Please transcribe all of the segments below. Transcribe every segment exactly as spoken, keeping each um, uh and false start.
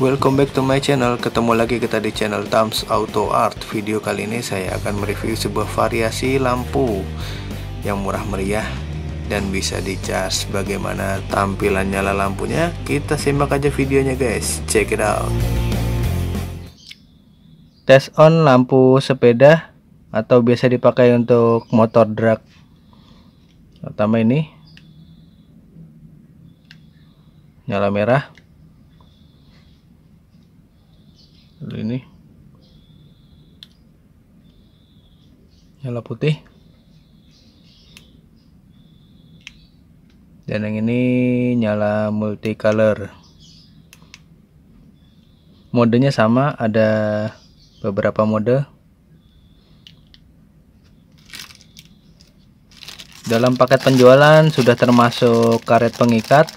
Welcome back to my channel. Ketemu lagi kita di channel TAMz Auto Art. Video kali ini saya akan mereview sebuah variasi lampu yang murah meriah dan bisa dicas. Bagaimana tampilan nyala lampunya, kita simak aja videonya guys. Check it out. Tes on lampu sepeda atau biasa dipakai untuk motor drag, pertama ini nyala merah. Lalu ini nyala putih, dan yang ini nyala multicolor. Modenya sama, ada beberapa mode. Dalam paket penjualan sudah termasuk karet pengikat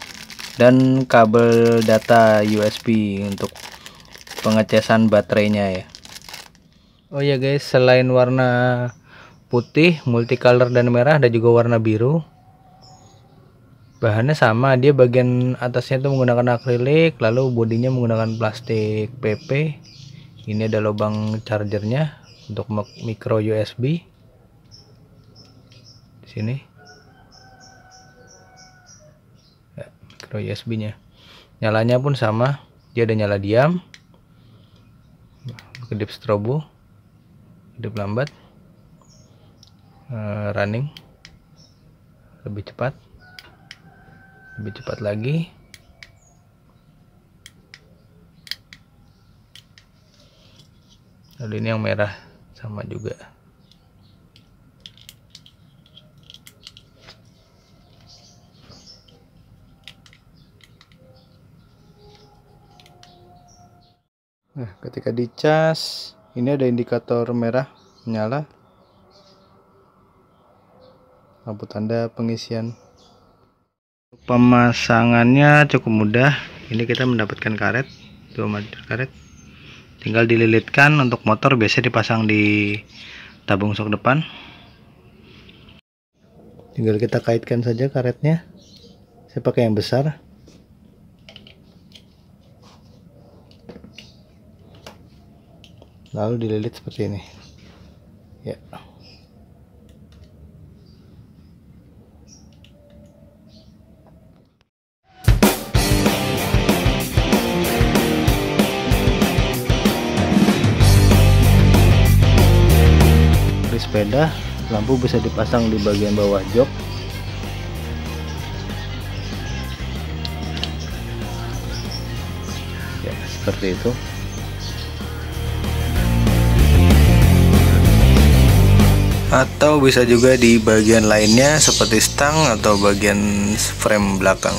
dan kabel data U S B untuk pengecasan baterainya ya. Oh ya guys, selain warna putih, multicolor dan merah, ada juga warna biru. Bahannya sama, dia bagian atasnya itu menggunakan akrilik, lalu bodinya menggunakan plastik P P. Ini ada lubang chargernya untuk micro U S B. Di sini. Ya, micro U S B-nya. Nyalanya pun sama, dia ada nyala diam, kedip strobo, kedip lambat, uh, running, lebih cepat, lebih cepat lagi, lalu ini yang merah sama juga. Nah, ketika dicas, ini ada indikator merah menyala, lampu tanda pengisian. Pemasangannya cukup mudah. Ini kita mendapatkan karet, dua meter karet. Tinggal dililitkan. Untuk motor biasa dipasang di tabung sok depan. Tinggal kita kaitkan saja karetnya. Saya pakai yang besar. Lalu dililit seperti ini ya. Di sepeda, lampu bisa dipasang di bagian bawah jok. Ya, seperti itu. Atau bisa juga di bagian lainnya seperti stang atau bagian frame belakang.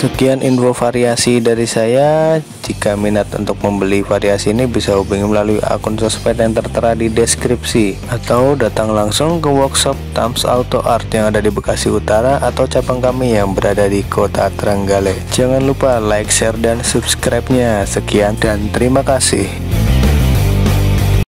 Sekian info variasi dari saya. Jika minat untuk membeli variasi ini bisa hubungi melalui akun sosmed yang tertera di deskripsi, atau datang langsung ke workshop TAMz Auto Art yang ada di Bekasi Utara atau cabang kami yang berada di kota Trenggalek. Jangan lupa like, share, dan subscribe-nya. Sekian dan terima kasih.